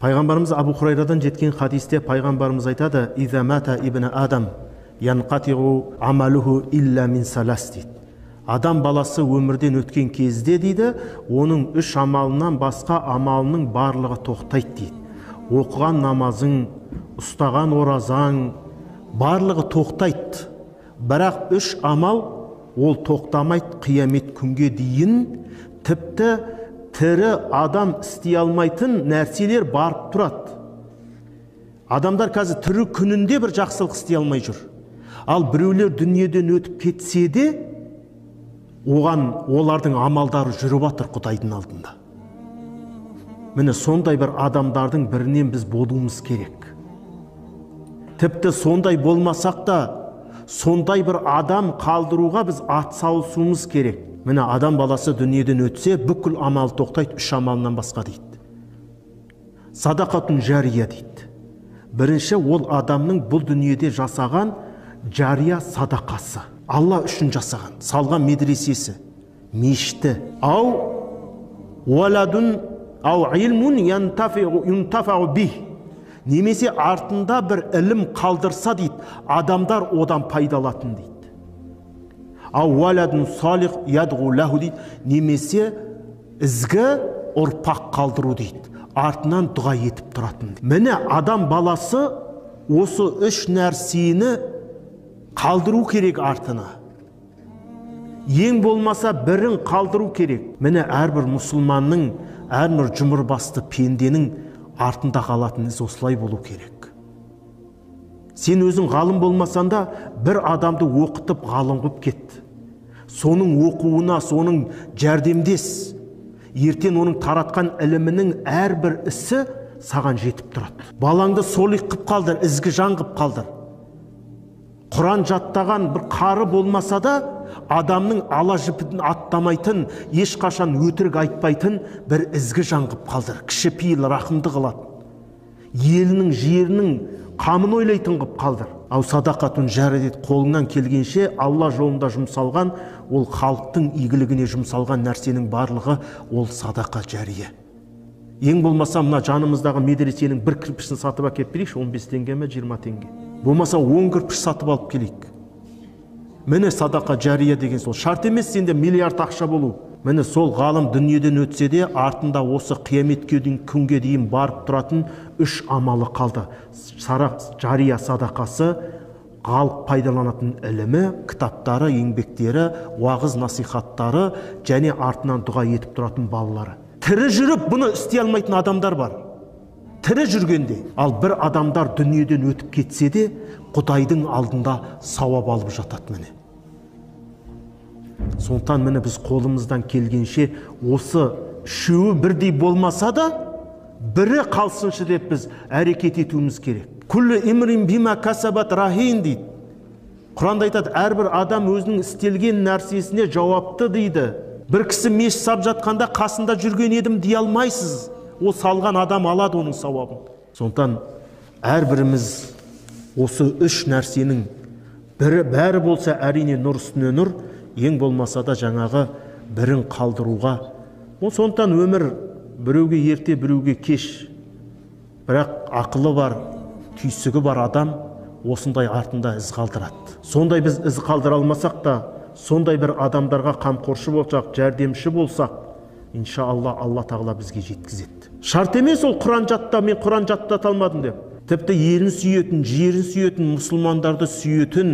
Peygamberimiz Abu Hurayra'dan jetken hadiste Peygamberimiz aytadı: "İza mata ibn Adam, yanqati'u amaluhu illa min salas" deydi. Adam balası ömürden ötken kezde deydi, onun üç amalından başka amalının barlığı toxtaydı deydi. Okuğan namazın, ustağan orazan barlığı toxtaydı. Bırak üç amal ol toxtamaydı kıyamet künge deyin, tipti tiri adam istey almaytın nerseler barıp turadı. Adamlar kazı tiri kününde bir jaksılık istey almay jür. Al biröler dünyadan ötüp ketse de oğan olardın amaldarı jürüp atır Kuday'dın aldında. Mine sonday bir adamdardın birinen biz boduğumuz kerek. Tipti sonday bolmasak da sonday bir adam kaldırığa biz atsalısumuz kerek. Mine adam balası dünyadan ötse bükül amal toxtaydı, üç amalından başqa deydi. Sadaqatun jariya deydi. Birinci ol adamın bu dünyada jasağan jariya sadaqası. Allah üçün jasağan, salğan medresesi, meşiti. Au waladun au ilmun yuntafa'u bih. Nemese артында bir ilim kaldırsa deydi, adamlar odan paydalatın deydi. Avvaladun salih yadğu lahu deydi. Nemese izgi orpaq kaldırı deydi. Артынан dua etip duratın deydi. Mine adam balası osu üç nersini kaldırı kerek артына. Ең болмаса birin kaldırı kerek. Mine her bir musulmanın, her bir cumhurbaşçı pendenin артында қалатын із осылай болу керек. Sen özün ғалым болмасан да, bir адамды оқытып ғалым қып кет. Соның оқуына, соның жәрдемдес. Ертен оның таратқан ілімінің әрбір ісі саған жетіп тұрады. Балаңды солих қып қалдыр, ізгі жан қып қалдыр. Құран жаттаған бір қары болмаса да, адамның ала жіпін аттамайтын, ешқашан өтірік айтпайтын бір ізгі жан қып қалдыр. Кішіпейіл, рахымды қылады. Елінің, жерінің қамын ойлайтын қып қалдыр. Ау садақатын жарадет қолынан келгенше Алла жолында жұмсалған, ол халықтың игілігіне жұмсалған нәрсенің барлығы ол садақа жария. Ең болмаса мына жанымыздағы медресенің бір кірпішін сатып әкеп берейікші, 15 теңге ме, 20 теңге. Болмаса 10 кірпіш сатып алып келейік. Міне садақа жария деген сол. Шарт емес сенде миллиард ақша болу. Міне сол ғалым дүниеден өтсе де артында осы қияметке дейін күнге дейін барып тұратын үш амалы қалды. Жария садақасы, халық пайдаланатын ілімі, кітаптары, еңбектері, уағыз насихаттары және артынан дұға етіп тұратын балалары. Тірі жүріп бұны істей алмайтын адамдар бар. Тірі жүргенде, ал бір адамдар дүниеден өтіп кетсе де, Құдайдың алдында сауап алып жатады міне. Сондықтан міне біз қолымыздан келгенше осы үшеуі бірдей болмаса да бірі қалсыншы деп біз әрекет етуіміз керек. Күллі имрин бима касабат рахин дейді. Құранда айтады, әрбір адам өзінің істелген нәрсесіне жауапты дейді. Бір кісі меш сап жатқанда қасында жүрген едім дей алмайсыз. О салған адам алады оның сауабын. Сондықтан әрбіріміз осы үш нәрсенің бірі бәрі болса әрине нұр үстіне нұр, ең болмаса да жаңағы бірін қалдыруға. Ол сондықтан өмір біреуге ерте, біреуге кеш. Бірақ ақылы бар, түйсігі бар адам осындай артында із қалдырады. Сондай біз із қалдыра алмасақ та, сондай бір адамдарға қамқоршы болсақ, жәрдемші болсақ, иншалла Алла Тағала бізге жеткізеді. Шарт емес ол Құран жатта, мен Құран жаттата алмадым деп. Тіпті елін сүйетін, жерін сүйетін, мұсылмандарды сүйетін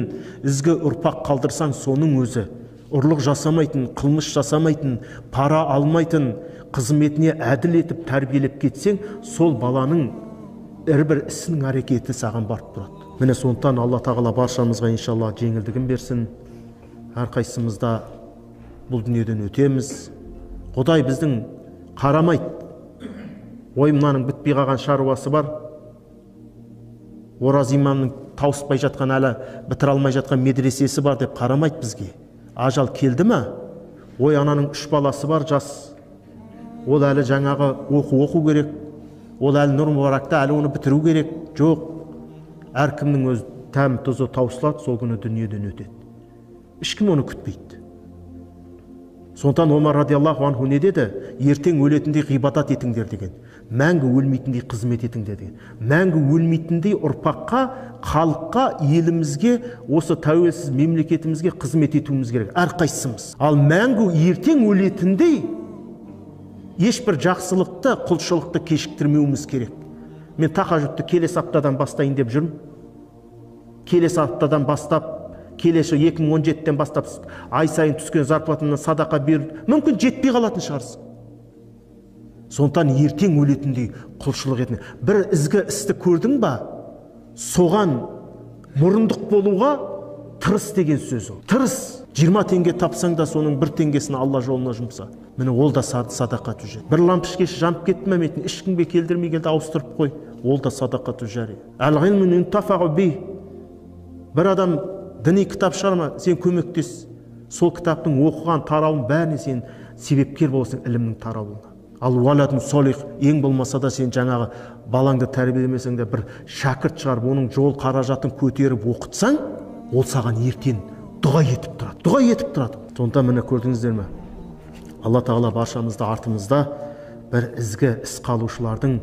ізгі ұрпақ қалдырсаң, соның өзі ұрлық жасамайтын, қылмыс жасамайтын, пара алмайтын, қызметіне әділ етіп тәрбиелеп кетсең, сол баланың әрбір ісінің әрекеті саған барып тұрады. Міне сондықтан Алла Тағала баршамызға иншалла жеңілдігін берсін. Әрқайсымызда бұл дүниеден өтеміз. Құдай біздің қарамайды. Ой, мынаның бітпей қалған шаруасы бар. Ораз имамның тауыспай жатқан, әлі бітір алмай жатқан медресесі бар деп қарамайды бізге. Ажал келді ме? Ой, ананың үш баласы бар, жас. Ол әлі жаңағы оқу керек. Ол әлі нұр мұбаракта, әлі оны бітіру керек. Жоқ. Әркімнің өз тәм тұзы таусылады, сол күні дүниеден өтеді. Ешкім оны күтпейді. Sondan Омар радиаллаху анху не деді? Ертең өлетіндей ғибадат етіңдер деген. Мәңгі өлмейтіндей қызмет етіңдер деген. Мәңгі өлмейтіндей ұрпаққа, халыққа, елімізге, осы тәуелсіз мемлекетімізге қызмет етуіміз керек. Әрқайсымыз. Ал мәңгі ертең өлетіндей ешбір жақсылықты, құлшылықты кешіктірмеуіміз керек. Мен тақажүпті келесі аптадан бастайын деп жүрмін. Келесі аптадан бастап келесі 2017-тен бастап ай сайын түскен зарплатымнан садақа беріп, мүмкін жетпей қалатын шығарсың. Сондықтан ертең өлетіндей құлшылық етіне. Бір ізгі істі көрдің ба? Соған мұрындық болуға тырыс деген сөзі. Тырыс. 20 теңге тапсаң да соның 1 теңгесін Алла жолына жұмса. Міне ол да садақа түжер. Бір лампішкеші жанып кетті мәметін, ешкімге келдірмей келді, ауыстырып қой. Ол да садақа түжер. Әл-ғилмүн интафағу бих. Бір адам діни кітап шығарма, сен көмектес. Сол кітаптың оқыған тарауын бәріне сен себепкер болсын ілімнің тарауына. Ал уаладын солих, ең болмаса да сен жаңағы балаңды тәрбиелемесең де бір шәкірт шығарып, оның жол қаражатын көтеріп оқытсаң, ол саған ертең дұға етіп тұрады. Дұға етіп тұрады. Сонда міне көрдіңіздер ме? Алла тағала баршамызды артымызда бір ізгі іс қалушылардың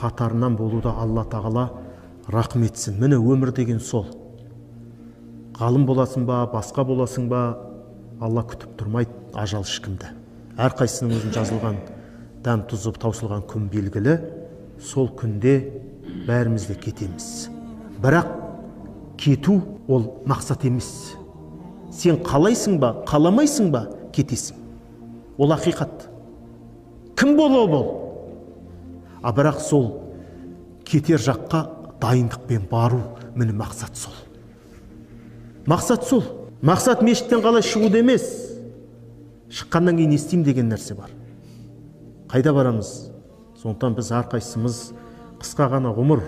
қатарынан болуды Алла тағала рақым етсін. Міне өмір деген сол. Ғалым боласың ба, басқа боласың ба, Алла күтіп тұрмайды ажал ешкімді. Әрқайсының өзін жазылған, дәм тұзып таусылған күн белгілі, сол күнде бәрімізде кетеміз. Бірақ кету ол мақсат емес. Сен қалайсың ба, қаламайсың ба, кетесің. Ол ақиқат. Кім болу бол? А бірақ сол кетер жаққа дайындықпен бару, міне мақсат сол. Мақсат сол. Мақсат мешіттен қалай шығуды емес. Шыққаннан кейін естеймін деген нәрсе бар. Қайда барамыз? Сондықтан біз әрқайсымыз қысқа ғана ғұмыр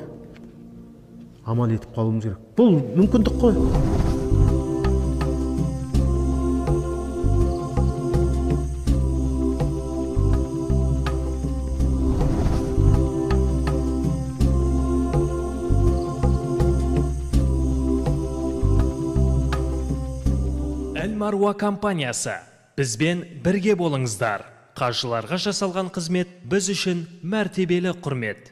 амал етіп қалуымыз керек. Бұл мүмкіндік қой. Әл-Маруа компаниясы. Бізбен бірге болыңыздар. Қажыларға жасалған қызмет біз үшін мәртебелі құрмет.